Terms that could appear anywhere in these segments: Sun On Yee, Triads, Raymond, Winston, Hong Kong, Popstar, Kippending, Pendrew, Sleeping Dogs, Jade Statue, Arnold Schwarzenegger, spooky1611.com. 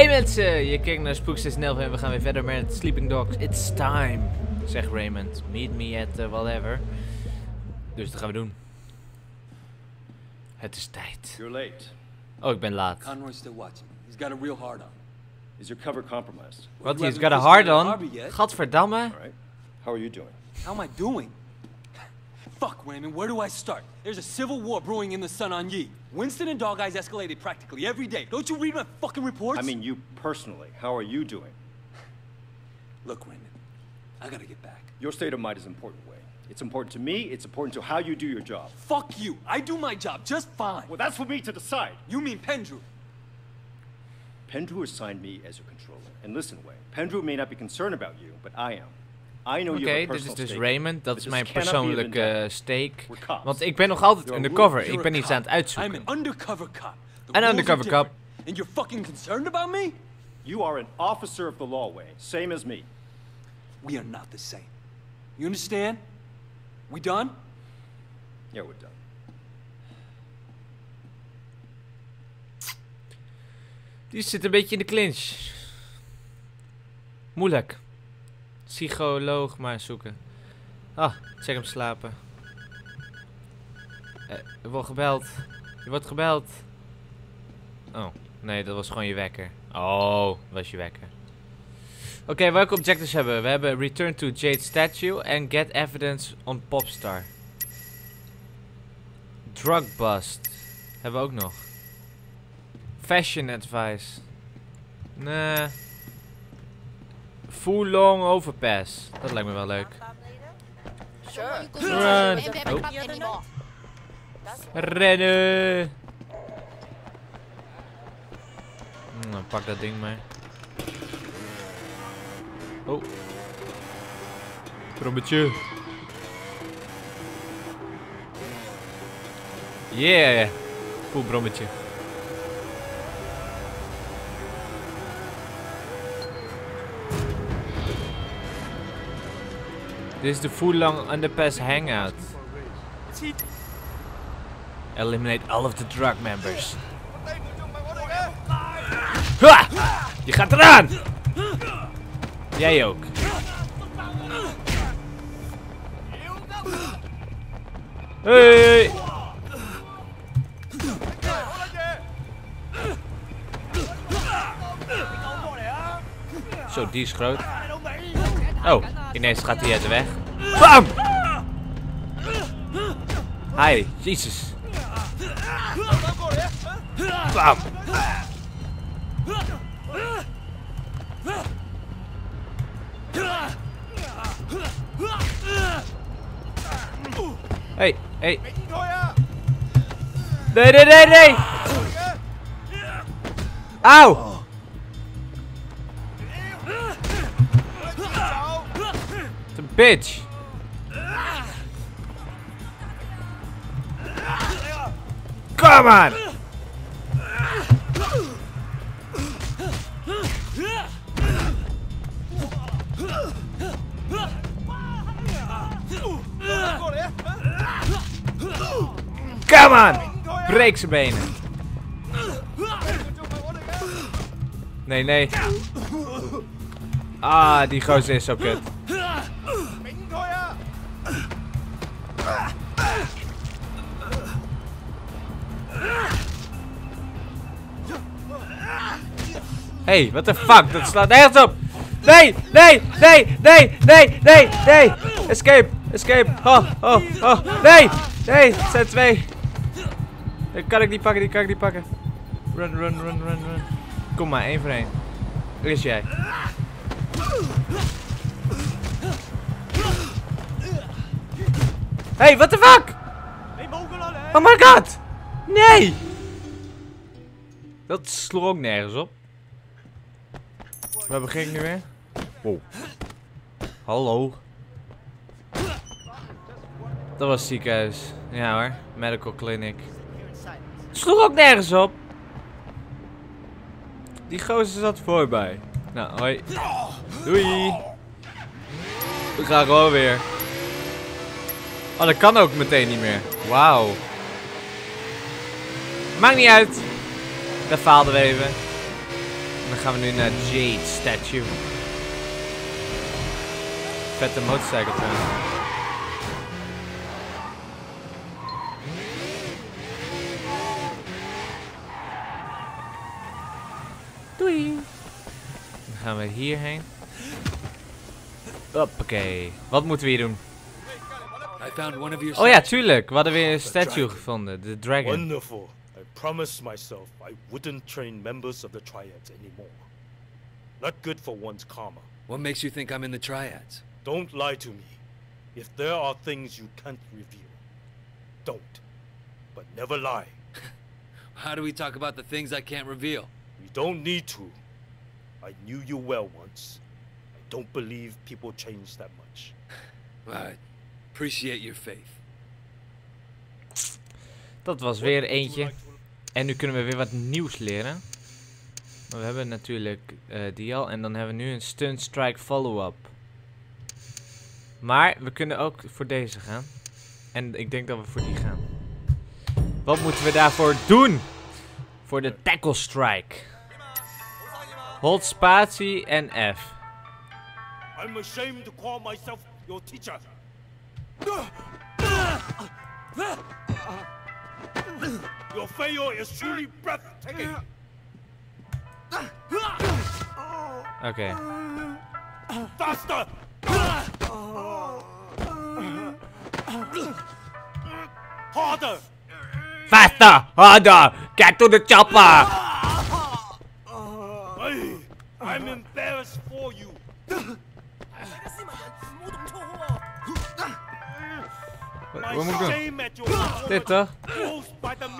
Hey mensen, je kijkt naar Spooky1611 en we gaan weer verder met Sleeping Dogs. It's time, zegt Raymond. Meet me at whatever. Dus dat gaan we doen. Het is tijd. You're late. Oh, ik ben laat. Conroy's still watching. He's got a real hard on. Is your cover compromised? What? He's got a hard on? Gadverdamme. All right. How are you doing? How am I doing? Fuck, Raymond, where do I start? There's a civil war brewing in the Sun On Yee. Winston and Dog Eyes escalated practically every day. Don't you read my fucking reports? I mean, you personally. How are you doing? Look, Raymond, I gotta get back. Your state of mind is important, Wayne. It's important to me, it's important to how you do your job. Fuck you. I do my job just fine. Well, that's for me to decide. You mean Pendrew. Pendrew assigned me as your controller. And listen, Wayne, Pendrew may not be concerned about you, but I am. Oké, dit is dus Raymond, dat is mijn persoonlijke steek. Want ik ben nog altijd undercover, ik ben iets aan het uitzoeken. I'm an undercover cop. An undercover cop. And you're fucking concerned about me? You are an officer of the law, Wayne, same as me. We are not the same. You understand? We done? Yeah, we're done. Die zit een beetje in de clinch. Moeilijk. Psycholoog maar zoeken. Ah, check hem slapen. Er wordt gebeld. Je wordt gebeld. Oh, nee, dat was gewoon je wekker. Oh, dat was je wekker. Oké, welke objectives hebben we? We hebben Return to Jade Statue en Get Evidence on Popstar. Drug Bust. Hebben we ook nog. Fashion Advice. Nee. Full long overpass. Dat lijkt me wel leuk. Run! Oh. Rennen! Nou, pak dat ding maar. Oh. Trommetje. Yeah! Cool brommetje. Dit is de full-long underpass hangout. Eliminate all of the drug members. Ha! Je gaat eraan! Jij ook. Hey! Zo, die is groot. Oh, ineens gaat hij uit de weg. BAM! Hi, Jesus. BAM! Hey, hey. Nee, nee, nee, nee! Auw! Bitch! Come on! Come on! Breek zijn benen! Nee, nee. Ah, die gozer is zo kut. Hey, what the fuck? Dat slaat nergens op! Nee, nee, nee, nee, nee, nee, nee! Escape, escape! Oh, oh, oh! Nee! Nee, het zijn twee! Dat kan ik niet pakken, die kan ik niet pakken. Run, run, run, run, run. Kom maar, één voor één. Daar is jij. Hey, what the fuck? Oh my god! Nee! Dat sloeg ook nergens op. Waar begin ik nu weer? Wow. Hallo. Dat was ziekenhuis. Ja hoor, medical clinic. Sloeg ook nergens op. Die gozer zat voorbij. Nou, hoi. Doei. We gaan gewoon weer. Oh, dat kan ook meteen niet meer. Wauw. Maakt niet uit. Daar faalden we even. Dan gaan we nu naar Jade Statue. Vette motorcycle trouwens. Doei. Dan gaan we hierheen. Hoppakee. Wat moeten we hier doen? Oh ja, tuurlijk. We hadden weer een statue gevonden. De dragon. Wonderful. I promised myself I wouldn't train members of the Triads anymore. Not good for one's karma. What makes you think I'm in the Triads? Don't lie to me. If there are things you can't reveal, don't. But never lie. How do we talk about the things I can't reveal? You don't need to. I knew you well once. I don't believe people change that much. Well, I appreciate your faith. Dat was weer eentje. En nu kunnen we weer wat nieuws leren. Maar we hebben natuurlijk die al. En dan hebben we nu een stunt strike follow-up. Maar we kunnen ook voor deze gaan. En ik denk dat we voor die gaan. Wat moeten we daarvoor doen? Voor de tackle strike. Hold spatie en F. I'm ashamed to call myself your teacher. Your failure is truly breathtaking. Okay. Faster! Harder! Faster! Harder! Get to the chopper! I'm embarrassed for you. Wat moet ik doen? Dit toch?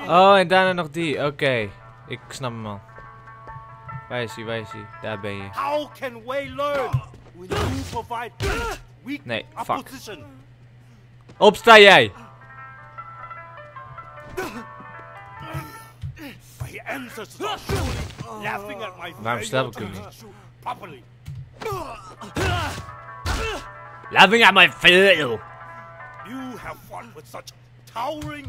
Oh, en daarna nog die. Oké. Okay. Ik snap hem al. Waar is hij? Waar is hij? Daar ben je. Nee, fuck. Opsta jij! Waarom stel ik hem niet? Laughing at my fail! You have fought with such towering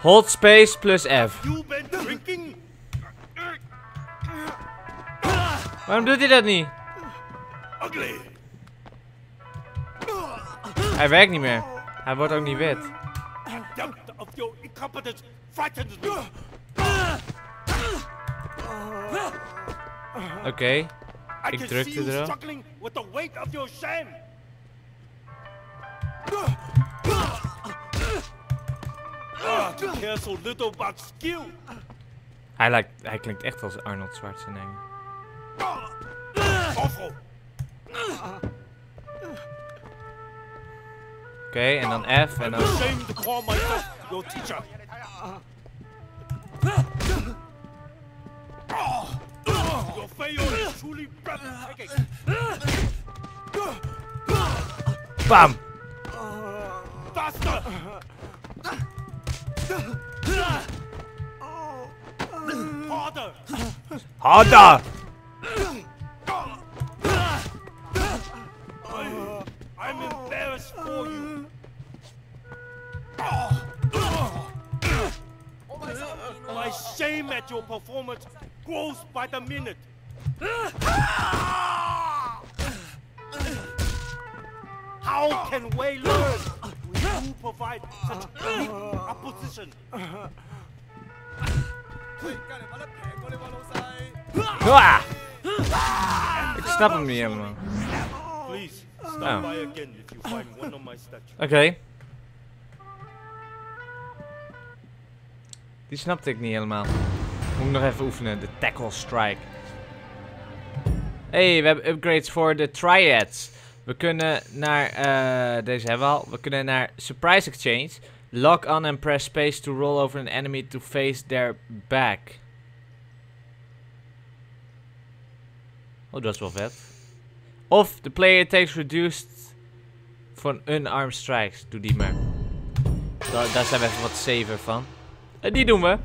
Hold space plus F. You've been drinking. Waarom doet hij dat niet? Ugly. Hij werkt niet meer. Hij wordt ook niet wit. Oké. Okay. Ik drukte erop. Hij klinkt echt als Arnold Schwarzenegger. Oké, en dan F en dan... Bam! Harder! I'm embarrassed for you. My shame at your performance grows by the minute. How can we learn when you provide such weak opposition? Ik snap hem niet helemaal. Oké. Die snapte ik niet helemaal. Moet ik nog even oefenen, de tackle strike. Hey, we hebben upgrades voor de Triads. We kunnen naar, deze hebben we al. We kunnen naar Surprise Exchange. Lock on and press space to roll over an enemy to face their back. Oh, dat is wel vet. Of the player takes reduced for unarmed strikes. Doe die maar. Daar zijn we even wat saver van. En die doen we.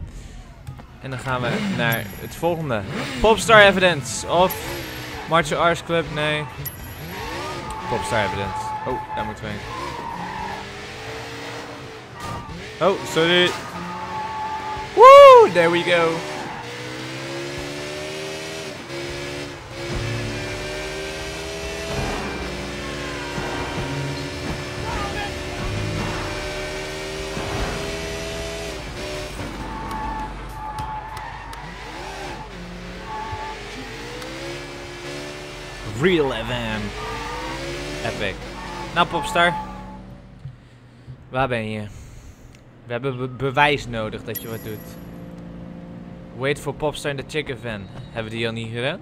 En dan gaan we naar het volgende. Popstar Evidence of... Martial Arts Club, nee. Popstar Evidence. Oh, daar moeten we heen. Oh, sorry. Woo! There we go. Real FM. Epic. Nou, Popstar. Waar ben je? We hebben bewijs nodig dat je wat doet. Wait for Popstar in the chicken van. Hebben we die al niet gedaan?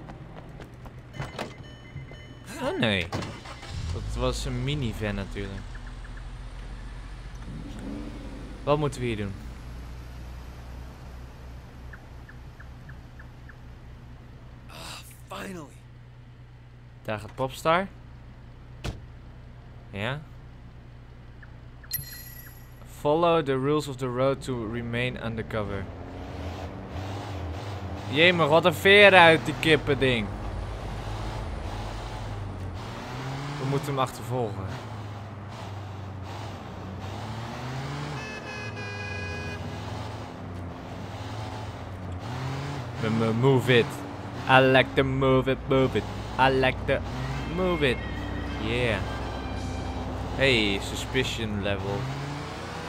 Oh nee. Dat was een minivan natuurlijk. Wat moeten we hier doen? Finally. Daar gaat Popstar. Ja. Follow the rules of the road to remain undercover. Jemig, wat een veer uit die kippending. We moeten hem achtervolgen. Move it. I like to move it, move it. I like to move it. Yeah. Hey, suspicion level.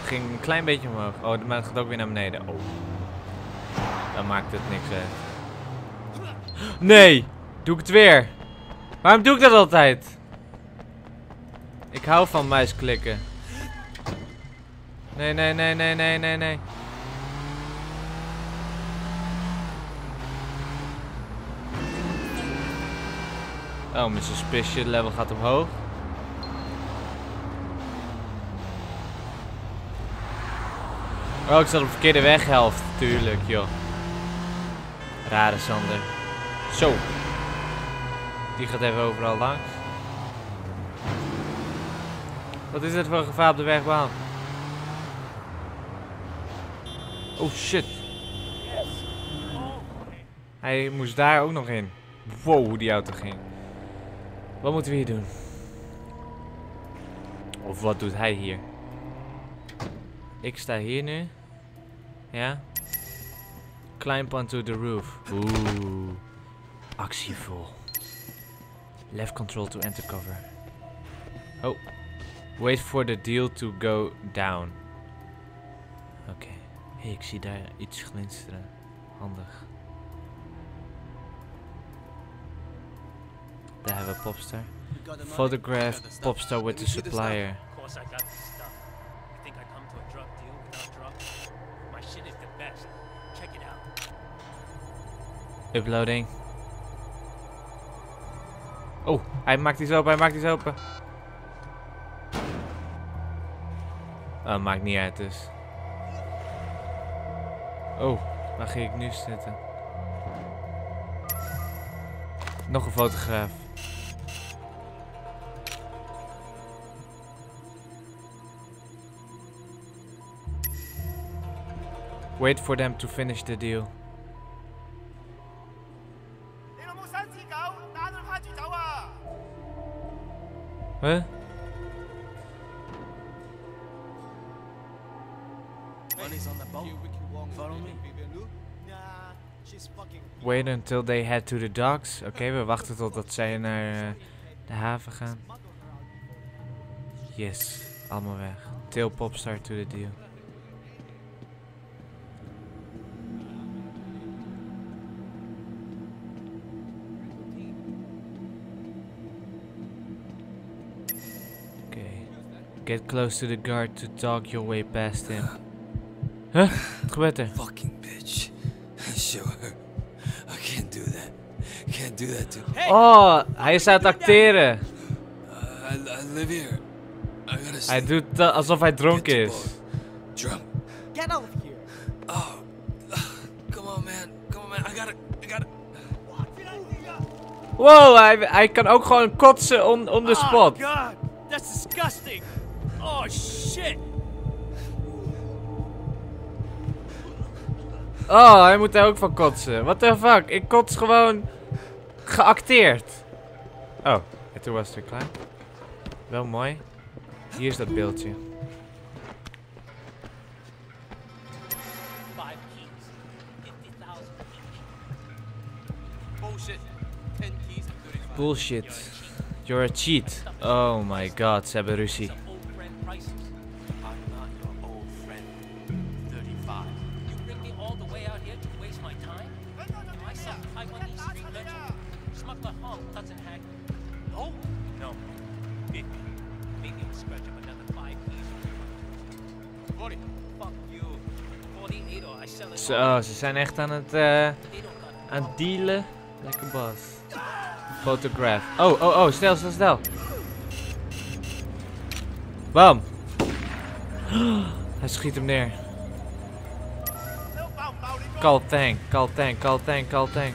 Ging een klein beetje omhoog. Oh, maar het gaat ook weer naar beneden. Oh. Dan maakt het niks uit. Nee! Doe ik het weer? Waarom doe ik dat altijd? Ik hou van muisklikken. Nee, nee, nee, nee, nee, nee, nee. Oh, mijn suspicion level gaat omhoog. Oh, ik zat op de verkeerde weghelft. Tuurlijk, joh. Rare Sander. Zo. Die gaat even overal langs. Wat is dit voor een gevaar op de wegbaan? Oh, shit. Hij moest daar ook nog in. Wow, hoe die auto ging. Wat moeten we hier doen? Of wat doet hij hier? Ik sta hier nu. Ja. Climb onto the roof. Oeh. Actievol. Left control to enter cover. Oh. Wait for the deal to go down. Oké. Okay. Hey, ik zie daar iets glinsteren. Handig. Daar hebben we Popstar. Photograph Popstar with the supplier. Uploading. Oh, hij maakt iets open, hij maakt iets open. Oh, maakt niet uit dus. Oh, waar ga ik nu zitten? Nog een fotograaf. Wait for them to finish the deal. Huh? Money's on the boat. Follow me. Nah, she's fucking. Wait until they head to the docks. Oké, we wachten totdat zij naar de haven gaan. Yes, allemaal weg. Till Popstar to the deal. Get close to the guard to talk your way past him. Huh? Wat gebeurt er? Fucking bitch. I show her. I can't do that. Can't do that to. Hey, oh, hij is aan het acteren. I live here. Hij doet alsof hij dronken is. Drunk. Get out of here. Oh. Come on man. Come on man. I gotta. Wow, hij kan ook gewoon kotsen on the spot. Oh god. That's disgusting. Oh shit! Oh, hij moet daar ook van kotsen. What the fuck? Ik kots gewoon geacteerd. Oh, en toen was het klaar. Wel mooi. Hier is dat beeldje. bullshit. You're a cheat. Oh my god, Sabarusi. Zo, ze zijn echt aan het dealen. Lekker bas. Photograph. Oh, oh, oh, snel, snel, snel. Bam. Hij schiet hem neer. Call tank, call tank, call tank, call tank.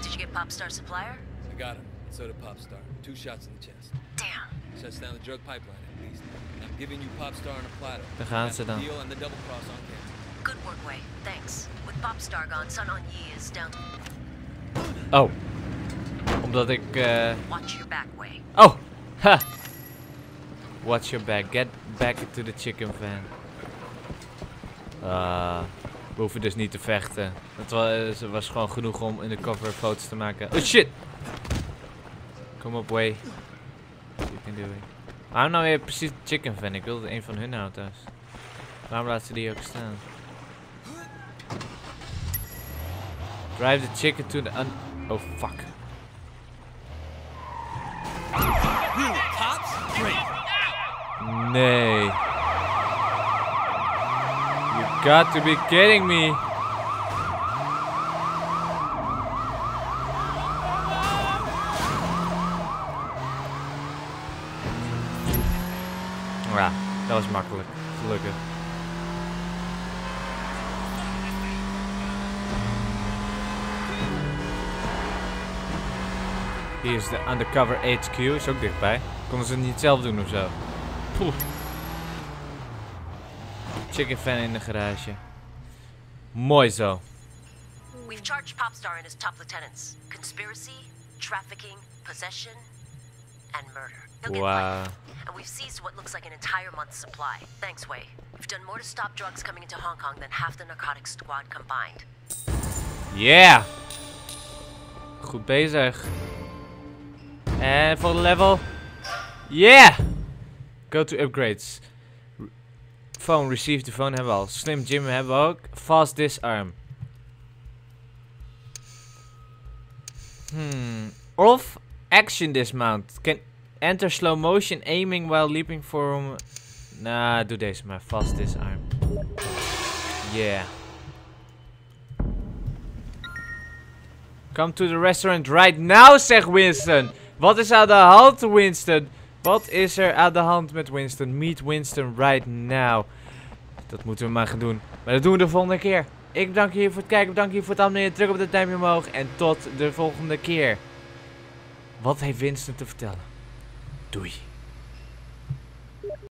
Did you get Popstar supplier? I got him. So did Popstar. 2 shots in the chest. Damn. Shuts down the drug pipeline at least. I'm giving you Popstar on a platter. Daar gaan ze dan. Good work, Way. Thanks. With Popstar gone, Sun On Yee is down. Oh. Omdat ik. Watch your back, Way. Oh. Ha. Watch your back. Get back into the chicken van. We hoeven dus niet te vechten. Het was gewoon genoeg om in de cover foto's te maken. Oh shit. Kom op, Way. You can do it. Waarom nou weer precies de chicken van? Ik wilde een van hun auto's. Waarom laat ze die ook staan? Drive the chicken to the un... Oh, fuck. Nee. You got to be kidding me. Ja, dat was makkelijk. Gelukkig. Hier is de undercover HQ, is ook dichtbij. Konden ze het niet zelf doen ofzo? Poeh. Chicken fan in de garage. Mooi zo. We've charged Popstar and his top lieutenants. Conspiracy, trafficking, possession and murder. He'll get life. And we've seized what looks like an entire month's supply. Thanks, Way. We've done more to stop drugs coming into Hong Kong than half the narcotics squad combined. Yeah! Goed bezig. And for the level. Yeah! Go to upgrades. Phone, receive the phone hebben we al. Slim Jim hebben we ook. Fast disarm. Off action dismount. Can enter slow motion aiming while leaping from... Nah, doe deze maar. Fast disarm. Yeah. Come to the restaurant right now, zegt Winston. Wat is aan de hand, Winston? Wat is er aan de hand met Winston? Meet Winston right now. Dat moeten we maar gaan doen. Maar dat doen we de volgende keer. Ik bedank jullie voor het kijken. Bedank jullie voor het abonneren. Druk op dat duimpje omhoog. En tot de volgende keer. Wat heeft Winston te vertellen? Doei.